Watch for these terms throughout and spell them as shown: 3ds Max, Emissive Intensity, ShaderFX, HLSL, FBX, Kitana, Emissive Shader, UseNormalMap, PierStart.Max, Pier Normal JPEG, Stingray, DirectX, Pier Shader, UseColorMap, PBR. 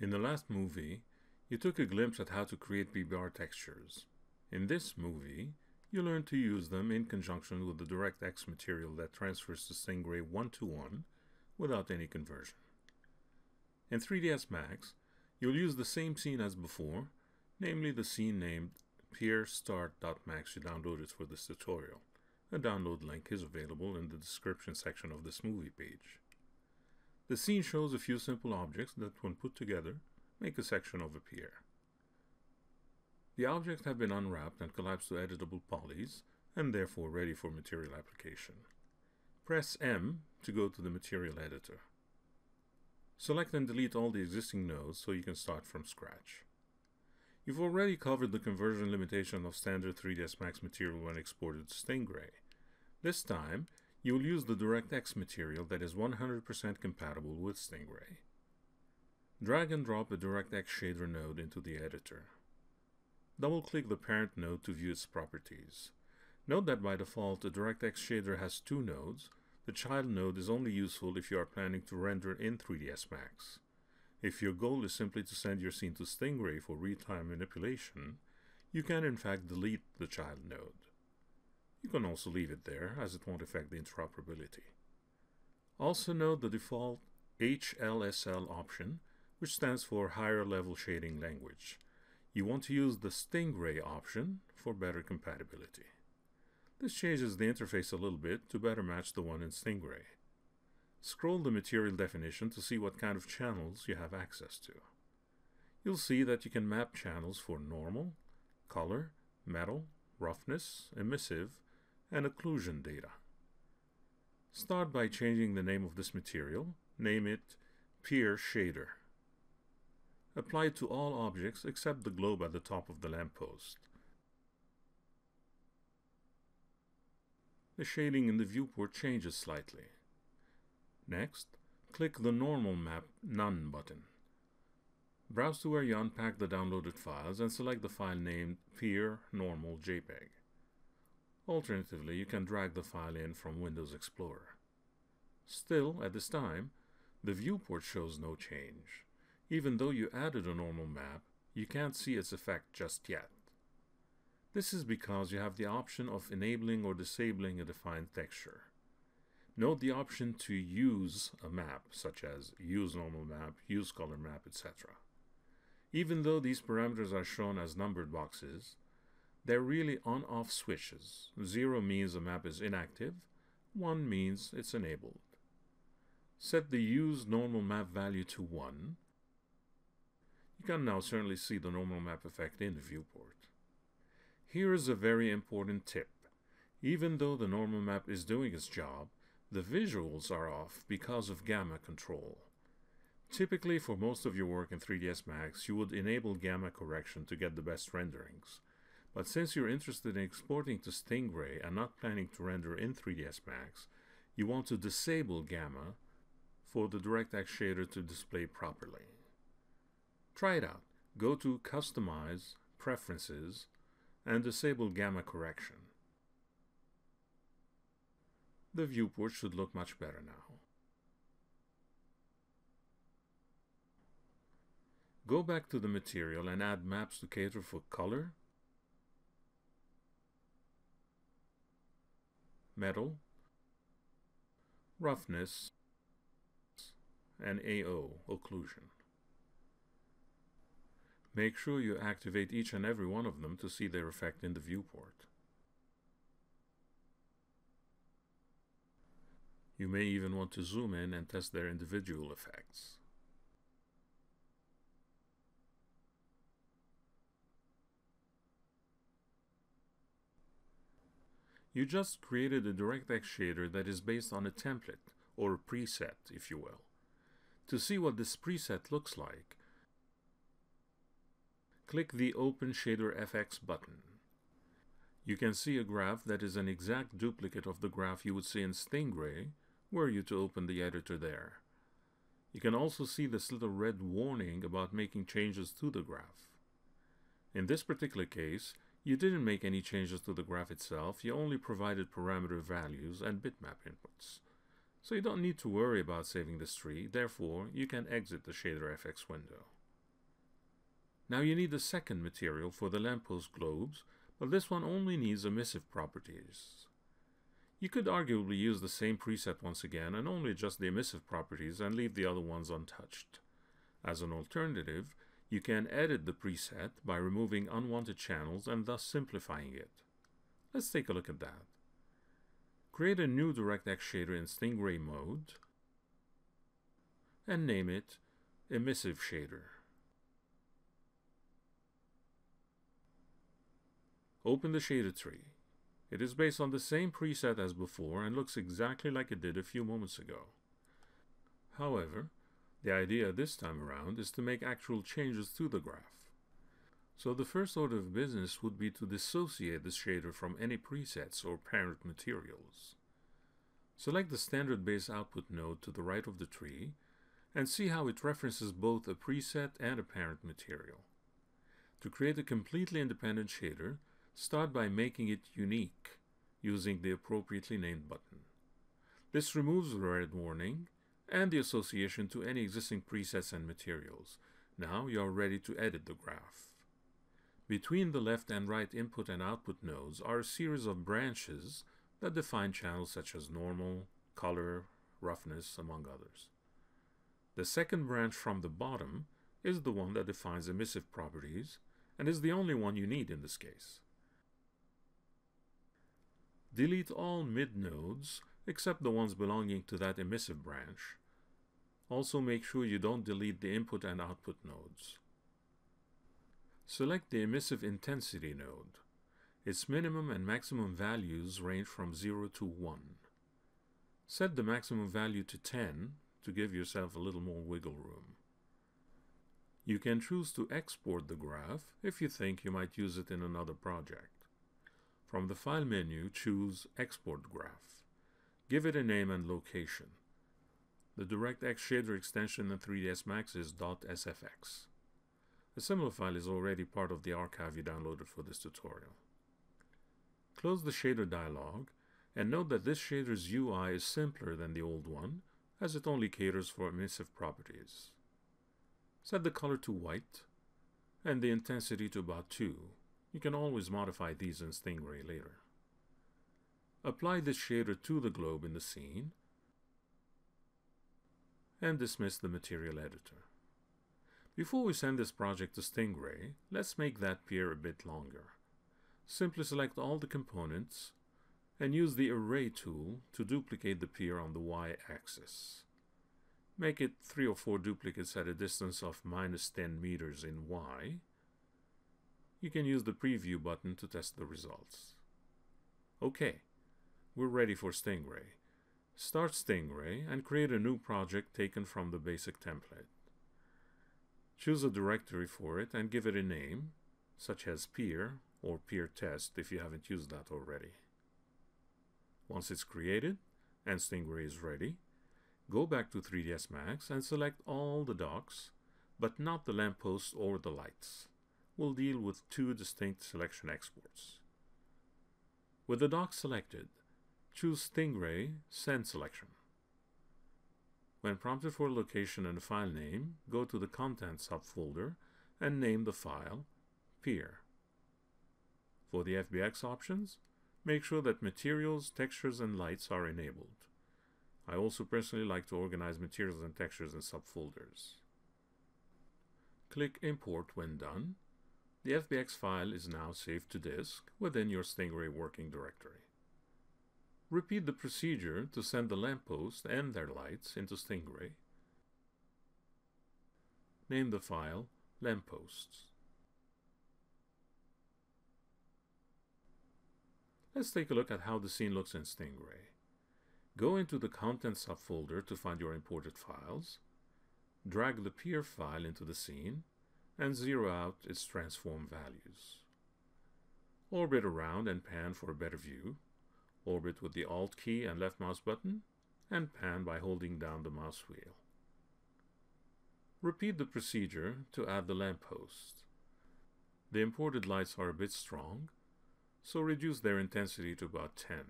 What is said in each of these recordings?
In the last movie, you took a glimpse at how to create PBR textures. In this movie, you learn to use them in conjunction with the DirectX material that transfers to Stingray one-to-one without any conversion. In 3ds Max, you'll use the same scene as before, namely the scene named PierStart.Max you downloaded for this tutorial. A download link is available in the description section of this movie page. The scene shows a few simple objects that, when put together, make a section of a pier. The objects have been unwrapped and collapsed to editable polys, and therefore ready for material application. Press M to go to the material editor. Select and delete all the existing nodes so you can start from scratch. You've already covered the conversion limitation of standard 3ds Max material when exported to Stingray. This time, you will use the DirectX material that is 100% compatible with Stingray. Drag and drop a DirectX shader node into the editor. Double-click the parent node to view its properties. Note that by default, a DirectX shader has two nodes. The child node is only useful if you are planning to render in 3ds Max. If your goal is simply to send your scene to Stingray for real-time manipulation, you can in fact delete the child node. You can also leave it there, as it won't affect the interoperability. Also note the default HLSL option, which stands for Higher Level Shading Language. You want to use the Stingray option for better compatibility. This changes the interface a little bit to better match the one in Stingray. Scroll the material definition to see what kind of channels you have access to. You'll see that you can map channels for normal, color, metal, roughness, emissive, and occlusion data. Start by changing the name of this material. Name it Pier Shader. Apply to all objects except the globe at the top of the lamppost. The shading in the viewport changes slightly. Next, click the Normal Map None button. Browse to where you unpack the downloaded files and select the file named Pier Normal JPEG. Alternatively, you can drag the file in from Windows Explorer. Still, at this time, the viewport shows no change. Even though you added a normal map, you can't see its effect just yet. This is because you have the option of enabling or disabling a defined texture. Note the option to use a map, such as UseNormalMap, UseColorMap, etc. Even though these parameters are shown as numbered boxes, they're really on-off switches. 0 means the map is inactive, 1 means it's enabled. Set the UseNormalMap value to 1. You can now certainly see the normal map effect in the viewport. Here is a very important tip. Even though the normal map is doing its job, the visuals are off because of gamma control. Typically, for most of your work in 3ds Max, you would enable gamma correction to get the best renderings. But since you're interested in exporting to Stingray and not planning to render in 3ds Max, you want to disable gamma for the DirectX shader to display properly. Try it out. Go to Customize, Preferences, and disable gamma correction. The viewport should look much better now. Go back to the material and add maps to cater for color, metal, roughness, and AO, occlusion. Make sure you activate each and every one of them to see their effect in the viewport. You may even want to zoom in and test their individual effects. You just created a DirectX shader that is based on a template, or a preset, if you will. To see what this preset looks like, click the Open ShaderFX button. You can see a graph that is an exact duplicate of the graph you would see in Stingray, were you to open the editor there. You can also see this little red warning about making changes to the graph. In this particular case, you didn't make any changes to the graph itself, you only provided parameter values and bitmap inputs. So you don't need to worry about saving this tree, therefore you can exit the ShaderFX window. Now you need a second material for the lamppost globes, but this one only needs emissive properties. You could arguably use the same preset once again and only adjust the emissive properties and leave the other ones untouched. As an alternative, you can edit the preset by removing unwanted channels and thus simplifying it. Let's take a look at that. Create a new DirectX shader in Stingray mode and name it Emissive Shader. Open the shader tree. It is based on the same preset as before and looks exactly like it did a few moments ago. However, the idea this time around is to make actual changes to the graph. So the first order of business would be to dissociate the shader from any presets or parent materials. Select the standard base output node to the right of the tree and see how it references both a preset and a parent material. To create a completely independent shader, start by making it unique using the appropriately named button. This removes the red warning and the association to any existing presets and materials. Now you are ready to edit the graph. Between the left and right input and output nodes are a series of branches that define channels such as normal, color, roughness, among others. The second branch from the bottom is the one that defines emissive properties and is the only one you need in this case. Delete all mid nodes except the ones belonging to that emissive branch. Also make sure you don't delete the input and output nodes. Select the Emissive Intensity node. Its minimum and maximum values range from 0 to 1. Set the maximum value to 10 to give yourself a little more wiggle room. You can choose to export the graph if you think you might use it in another project. From the File menu, choose Export Graph. Give it a name and location. The DirectX shader extension in 3ds Max is .sfx. A similar file is already part of the archive you downloaded for this tutorial. Close the shader dialog and note that this shader's UI is simpler than the old one as it only caters for emissive properties. Set the color to white and the intensity to about 2. You can always modify these in Stingray later. Apply this shader to the globe in the scene and dismiss the material editor. Before we send this project to Stingray, let's make that pier a bit longer. Simply select all the components and use the Array tool to duplicate the pier on the y-axis. Make it 3 or 4 duplicates at a distance of -10 meters in y. You can use the preview button to test the results. Okay. We're ready for Stingray. Start Stingray and create a new project taken from the basic template. Choose a directory for it and give it a name, such as Pier or Pier Test if you haven't used that already. Once it's created and Stingray is ready, go back to 3ds Max and select all the docs, but not the lampposts or the lights. We'll deal with 2 distinct selection exports. With the docs selected, choose Stingray Send Selection. When prompted for a location and a file name, go to the Contents subfolder and name the file Pier. For the FBX options, make sure that Materials, Textures, and Lights are enabled. I also personally like to organize materials and textures in subfolders. Click Import when done. The FBX file is now saved to disk within your Stingray working directory. Repeat the procedure to send the lamppost and their lights into Stingray. Name the file Lampposts. Let's take a look at how the scene looks in Stingray. Go into the Contents subfolder to find your imported files. Drag the pier file into the scene and zero out its transform values. Orbit around and pan for a better view. Orbit with the Alt key and left mouse button, and pan by holding down the mouse wheel. Repeat the procedure to add the lamppost. The imported lights are a bit strong, so reduce their intensity to about 10.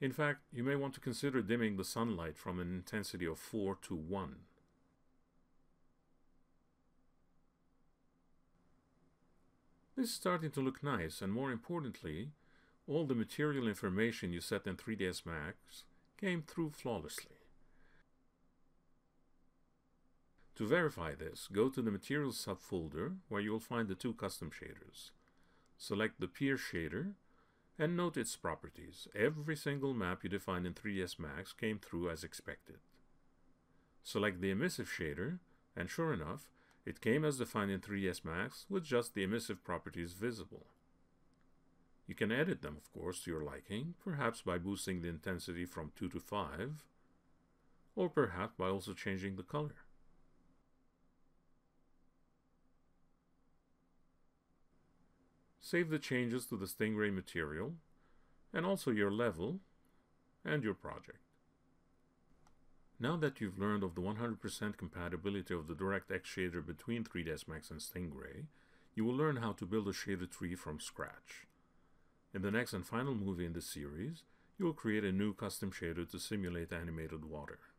In fact, you may want to consider dimming the sunlight from an intensity of 4 to 1. This is starting to look nice, and more importantly, all the material information you set in 3ds Max came through flawlessly. To verify this, go to the Materials subfolder where you will find the two custom shaders. Select the Pier Shader and note its properties. Every single map you define in 3ds Max came through as expected. Select the Emissive Shader, and sure enough, it came as defined in 3ds Max with just the emissive properties visible. You can edit them, of course, to your liking, perhaps by boosting the intensity from 2 to 5, or perhaps by also changing the color. Save the changes to the Stingray material, and also your level, and your project. Now that you've learned of the 100% compatibility of the DirectX shader between 3ds Max and Stingray, you will learn how to build a shader tree from scratch. In the next and final movie in this series, you will create a new custom shader to simulate animated water.